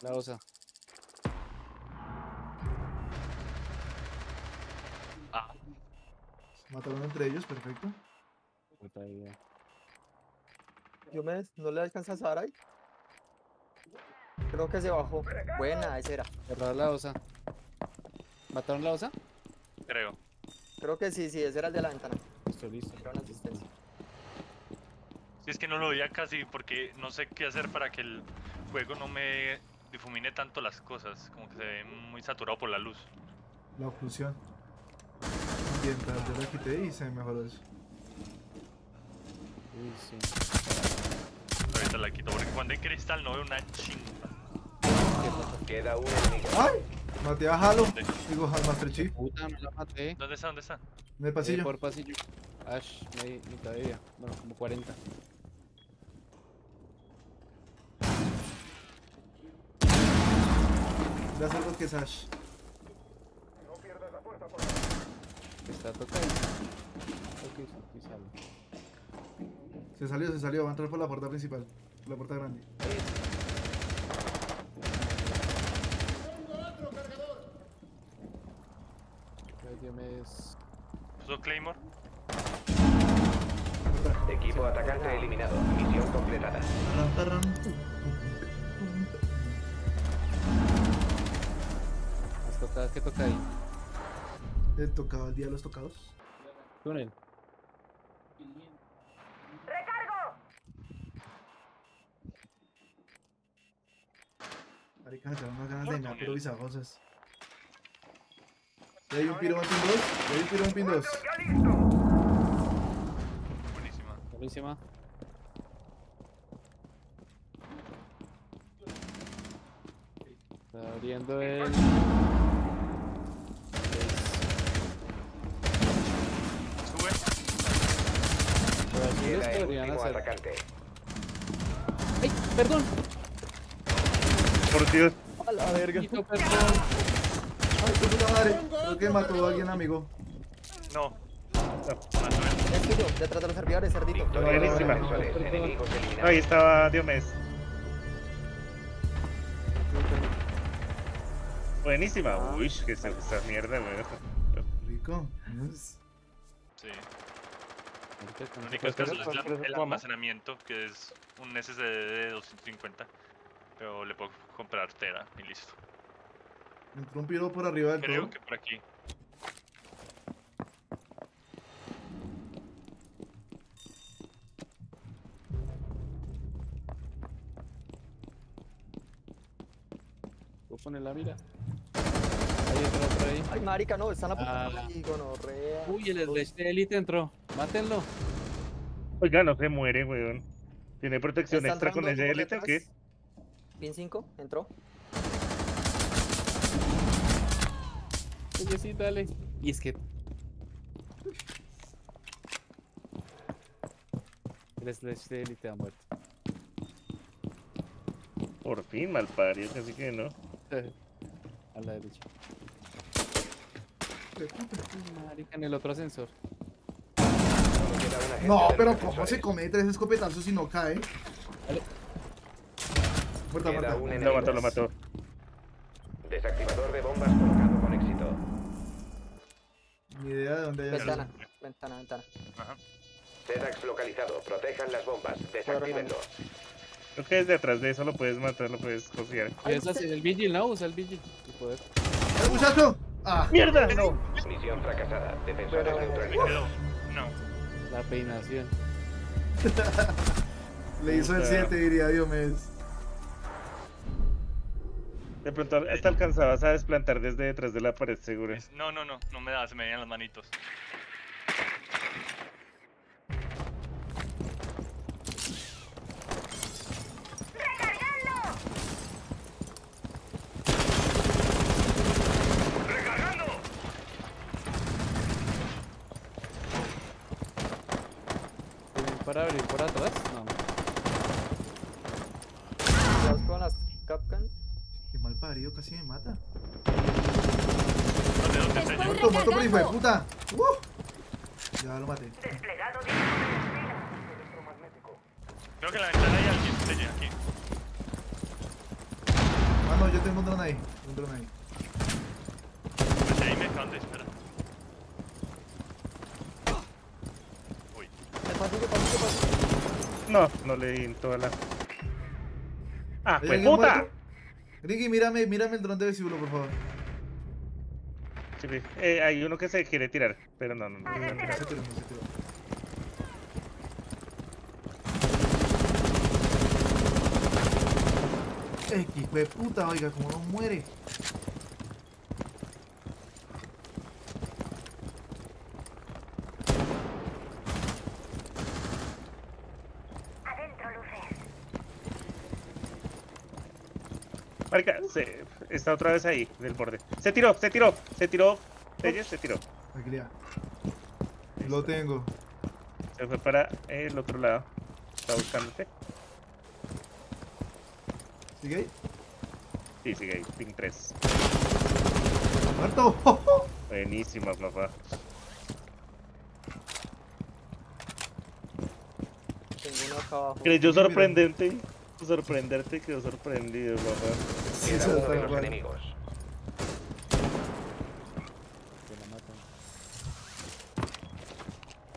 La osa. Ah. Mataron entre ellos, perfecto. Puta idea. ¿No le alcanzas a dar ahí? Creo que se bajó. Buena, esa era. Cerrar la osa. ¿Mataron la osa? Creo. Creo que sí, ese era el de la ventana. Estoy listo. Era una asistencia. Sí, es que no lo veía casi porque no sé qué hacer para que el juego no me difumine tanto las cosas. Como que se ve muy saturado por la luz. La oclusión. Bien, yo la quité y se me mejoró eso. Uy, sí. Ahorita la quito porque cuando hay cristal no veo una chingada. Queda uno. ¡Ay! Maté a Halo. Digo, al Master Chief. Puta, me la maté. ¿Dónde está? ¿Dónde está? En el pasillo. Por pasillo. Ash, mitad de vida. Bueno, como 40. Gracias a los que es Ash. No pierdas la puerta, por favor. Está tocando. Ok, sale. Se salió. Va a entrar por la puerta principal. La puerta grande. ¿Puso Claymore? Equipo atacante eliminado. Misión completada. ¿Qué toca ahí? ¿Te tocaba el día de los tocados? Túnel. ¡Recargo! Marica, me traen unas ganas de nada, pero bizarrosas. Ya hay un piro, un pin 2. Ya hay un piro, un pin 2. Buenísima. Está abriendo el... Atacante. ¡Ay! ¡Perdón! ¡Por Dios! ¡A la verga! ¡Perdón! ¡Ay, tu puta madre! Creo que mató a alguien, amigo. No. Es tuyo, detrás de los servidores, cerdito. Buenísima. Ahí estaba Diomedes. Buenísima. Uy, que se esta mierda, weón. Rico. Sí. Lo único que es el almacenamiento, que es un SSD de 250, pero le puedo comprar tera y listo. Entró un piro por arriba del todo. Creo que por aquí. Voy a poner la mira. Ahí entró otro ahí. Ay, marica, no, están apuntando ahí, gonorrea. Uy, el de Elite entró. Mátenlo. Oiga, no se muere, weón. ¿Tiene protección extra con el DLT o qué? Pin 5, entró. Oye, sí, dale. Y es que... el slash de Elite ha muerto. Por fin, mal parido, así que no. A la derecha. Marica, en el otro ascensor. No, pero ¿cómo se come tres escopetazos y no cae? Vale. Muerta. Lo mató. Desactivador de bombas colocado con éxito. Ni idea de dónde hay. Ventana. Ajá. Sedax localizado. Protejan las bombas. Desactívenlo. Creo que desde atrás de eso lo puedes matar, lo puedes confiar. Eso es el vigil, ¿no? Usa el vigil. ¡El muchacho! ¡Ah! ¡Mierda! No. Misión fracasada. Defensores neutralizados. No. La peinación. Le hizo el 7, diría Diomedes. De pronto hasta alcanzabas a desplantar desde detrás de la pared, seguro. No me da, se me veían las manitos. ¿Para abrir por atrás? No. ¿Vas con las Capcan? Qué mal parido, casi me mata. ¡Muerto por hijo de puta! Ya lo maté. Desplegado de electromagnético. Creo que la ventana hay alguien. Aquí. No, yo tengo un dron ahí. Un dron ahí. Pues ahí me esconde, espera. Uy. Te pasó. No le di en toda la... ¡Ah, pues puta! Ricky, mírame el dron de vesíbulo, por favor. Sí, hay uno que se quiere tirar, pero no. Se tiró. Hijo de puta, oiga, como no muere. Adentro, luces. Marica, está otra vez ahí, del borde. Se tiró. Se tiró. Tranquilidad. Lo tengo. Se fue para el otro lado. Está buscándote. ¿Sigue ahí? Sí, sigue ahí, ping 3. ¡Muerto! Buenísima, papá. Tengo uno acá abajo. Creyó sorprenderte, quedó sorprendido, papá. Sí, era uno de los enemigos. Se la matan.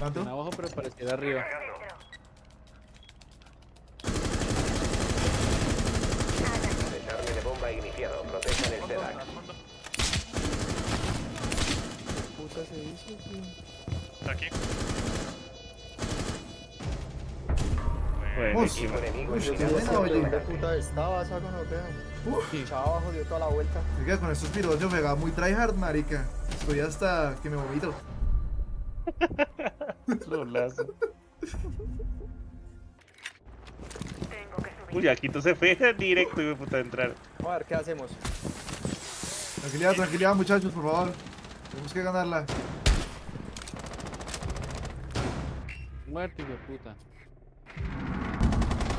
¿Cuánto? Están abajo, pero parecía de arriba. Protejan el CEDAC. ¿Qué puta se hizo, tío? Está aquí. Buenísimo. ¿Qué puta estaba esa con Ortega? Chao, abajo dio toda la vuelta. Oiga, con estos tiros yo me va muy tryhard, marica. Estoy hasta que me vomito. Rolazo. Uy, aquí entonces fue directo y me puta de entrar. A ver, ¿qué hacemos? Tranquilidad, muchachos, por favor. Tenemos que ganarla. Muerto, hijo de puta.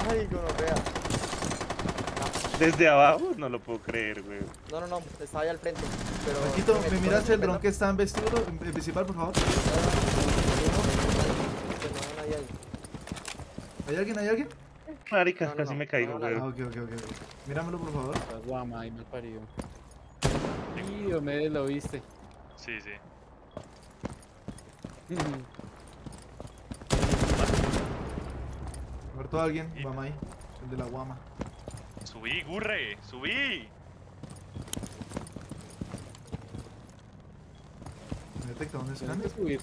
Ay, yo no vea. Desde abajo no lo puedo creer, güey. No, estaba ahí al frente. Pero Paquito, ¿me miras el dron que está en vestíbulo? En principal, por favor. ¿Hay alguien? Marica, casi me caigo, güey. Ok. Míramelo, por favor. Guama, ahí me parió. Tío, me lo viste. Sí. Muerto alguien, vamos ahí. El de la guama. Subí, gurre, subí. ¿Me detecta dónde se anda? Subir.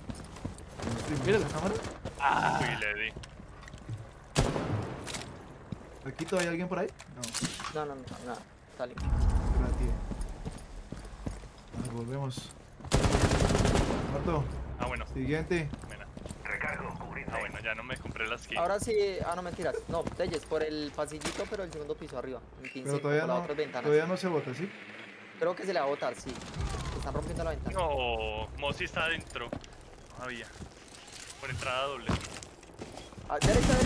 Mira la cámara. Ah, le di. ¿Aquí todavía hay alguien por ahí? No, nada. Está limpio. Gracias. Volvemos. Muerto. Ah, bueno. Siguiente. Mira. Recargo, cubriendo. Ah, bueno, ya no me compré las skins. Ahora sí. Ah, no, mentiras. No, Telles, por el pasillito, pero el segundo piso arriba. En 15, pero todavía no. Todavía no se bota, ¿sí? Creo que se le va a botar, sí. Están rompiendo la ventana. No, Mosi está adentro. Todavía. Por entrada doble. Ah, derecha.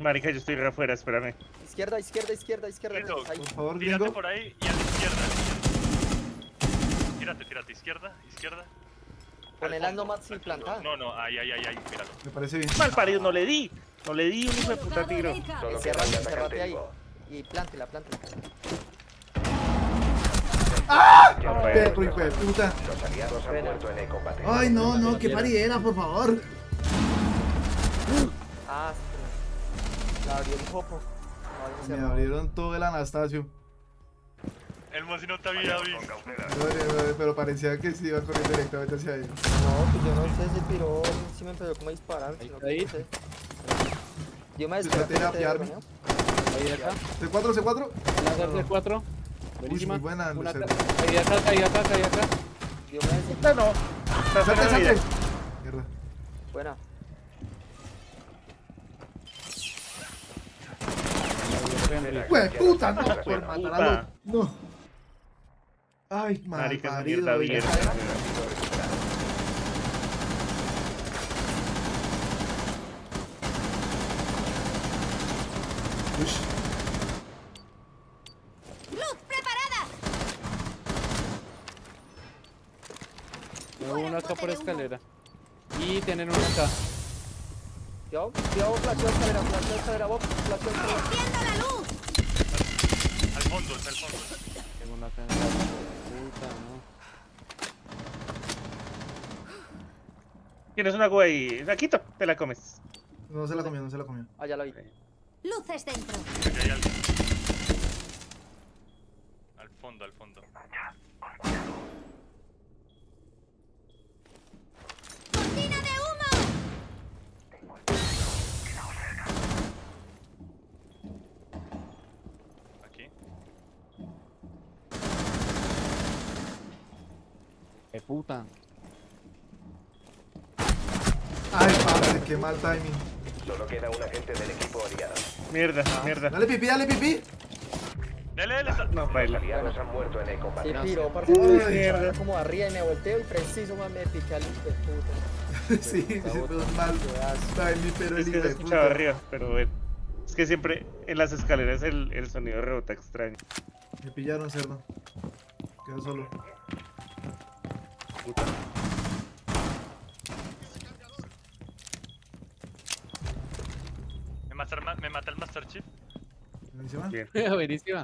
Marica, yo estoy afuera, espérame. Izquierda. Eso, por favor, tírate gringo. Por ahí y a la izquierda. Tírate, izquierda. Con el ando más sin plantar. No, ahí, míralo. Me parece bien. Mal parido, no le di un hijo de puta tiro. Cerrate ahí. Y plántela. ¡Ah! Perro, hijo de puta. Los aliados han muerto en el combate. Ay, no, qué paridera, por favor. Ah, sí. Me abrieron todo el Anastasio. El Mosi no te había visto. Pero parecía que se iba corriendo directamente hacia él. No, pues yo no sé si tiró. Si me empezó como a disparar. Ahí. Yo me desperté. Ahí acá. C4. C4. Buenísima. Muy buena. Ahí acá. Yo me desperté. No. Salte. Mierda. Buena. Güey, puta, no, por matar a los... No. Ay, marido, güey. ¡Luz preparada! Uno acá por escalera. Y tienen uno acá. Yo, flasheo escalera, Bob, flasheo escalera. ¡Enciendo la luz! Tienes una cuba ahí. Aquí te la comes. No se la comió, no se la comió. Ah, ya la vi. Luces dentro. Okay, al fondo, al fondo. ¡Cortina de humo! Quedado cerca. Aquí. ¡Qué puta! Ay, padre, qué mal timing. Solo queda un agente del equipo aliado. Mierda, mierda. Dale pipí, dale pipí. Dale. No, baila. Los aliados han muerto en el combate. Sí, tiro, por favor. Mierda. Como arriba y me volteo y preciso, más me pica el hijo de puta. Sí, es mal. Está en mi pero el hijo de puta. Arriba, pero bueno. Es que siempre en las escaleras el sonido rebota extraño. Me pillaron, cerdo. Quedó solo. Puta. Me mata el Master Chief. Buenísima. Buenísima.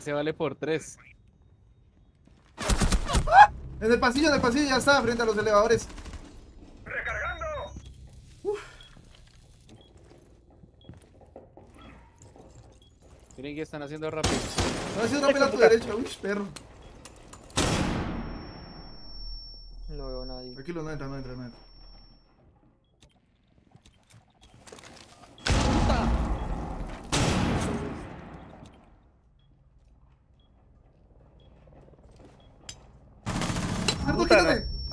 Se vale por 3. ¡Ah! En el pasillo ya está, frente a los elevadores. ¡Recargando! Uf. Miren que están haciendo rápido. Están haciendo rápido a tu derecha. Uy, perro. No veo a nadie. Tranquilo, no entra.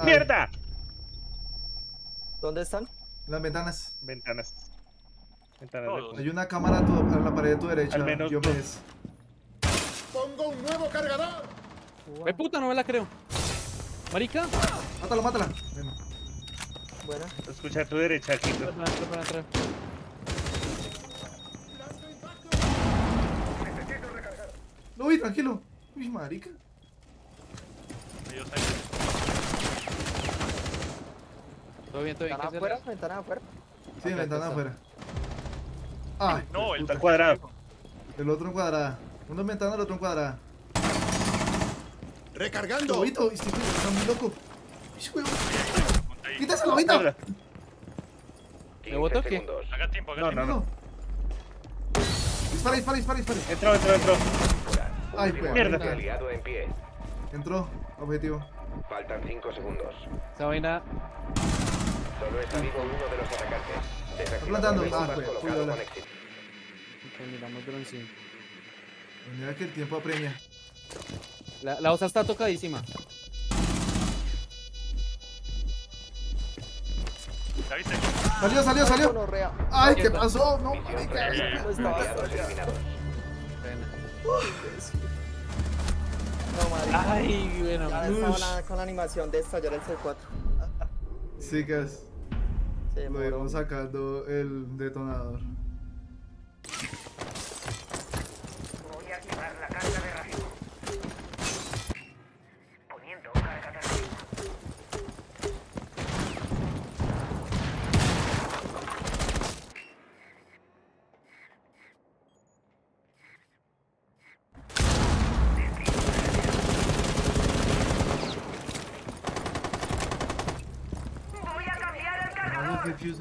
¡Mierda! ¿Dónde están? Las ventanas. Ventanas. Oh, hay una cámara a la pared de tu derecha. Al menos yo me des. ¡Pongo un nuevo cargador! Wow. ¡Ay, puta! No me la creo. ¡Marica! ¡Mátala! Ven. Buena. Escucha a tu derecha, Kito. Para atrás. Necesito recargar. No, uy, tranquilo. Uy, marica. Dios, Todo bien. ¿Ventana afuera? Sí, ventana afuera. Ay, no, el cuadrado. El otro en cuadrada. Uno en ventana, el otro en cuadrada. ¡Recargando! ¡Lobito! ¡Está muy loco! ¡Quítase, lobito! ¿Me boto o qué? Haga tiempo, no. Dispara. Entró. Ay, pues. Mierda. Aliado en pie. Entró, objetivo. Faltan 5 segundos. Esa vaina. Solo está vivo uno de los atacantes. Desactivando colocado con éxito. Miramos droncillo. Mira que el tiempo apremia. La osa está tocadísima. Salió. Ay, ¿qué pasó? No, marica. Ay, bueno. Con la animación de estallar el C4. Sí, que es. Lo íbamos sacando el detonador. Voy a activar la carga de racimo. Poniendo carga de racimo.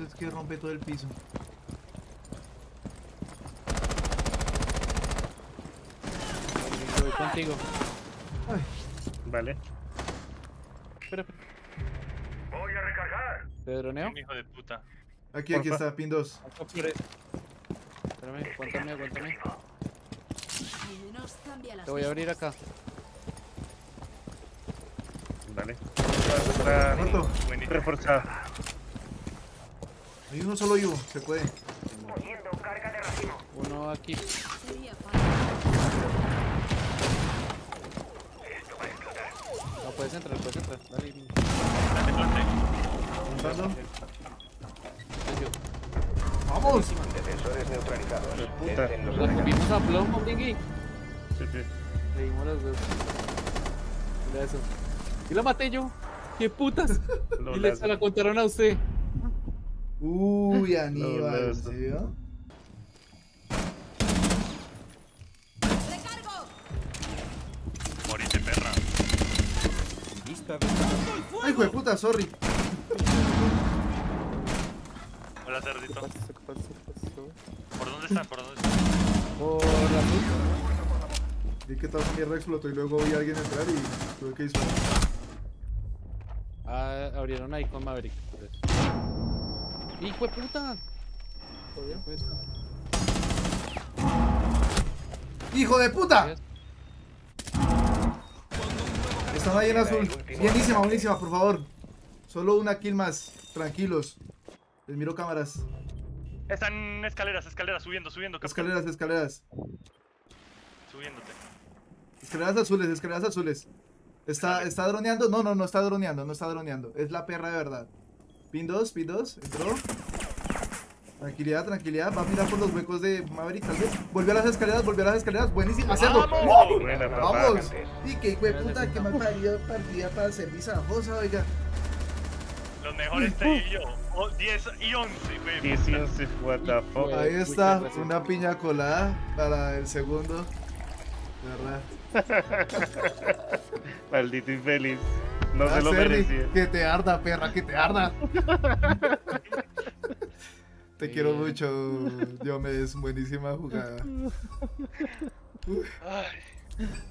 Es que rompe todo el piso. Voy contigo. Ay. Vale. Espera. Voy a recargar. ¿Te droneo? Un hijo de puta. Aquí está, pin 2. Espérame, aguántame. Te voy a abrir acá. Vale. Muerto. Reforzado. Hay uno solo vivo, se puede. Poniendo carga de racimo. Uno aquí. No, puedes entrar. Dale, niño. ¿Entrando? ¡Vamos! Defensores neutralizados. ¡Puta! ¿La subimos a plomo, Biggie? Sí. Le dimos los dos. Mira eso. Y la maté yo. ¡Qué putas! Y les la contaron a usted. Uy, Aníbal, ¿sí? ¿No? ¡Recargo! ¡Morite, perra! ¡Ay, hijo de puta, sorry. Hola, cerdito. ¿Qué pasó? ¿Por dónde estás? Por la puta. Vi que toda esa mierda explotó y luego vi a alguien entrar y tuve que disparar. Ah, abrieron ahí con Maverick. ¡Hijo de puta! ¿Todo bien? ¡Hijo de puta! Están ahí en azul. Bienísima, buenísima, por favor. Solo una kill más. Tranquilos. Les miro cámaras. Están escaleras, subiendo, capitán. Escaleras. Subiéndote. Escaleras azules. ¿Está droneando? No está droneando, Es la perra de verdad. Pin 2, entró. Tranquilidad, va a mirar por los huecos de Maverick, tal vez. Volvió a las escaleras, buenísimo, hacerlo. ¡Vamos! Y qué hijo de puta, que mal parido partida para ser visajosa, oiga. Los mejores te y yo, 10 y 11, güey. 10 y 11, what the fuck. Ahí está, una piña colada para el segundo. ¿Verdad? Maldito infeliz, no se lo merecía. Que te arda, perra, que te arda. Te quiero mucho, Diome, es buenísima jugada.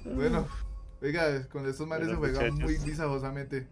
Bueno, oiga, con estos manes se juega muy visajosamente.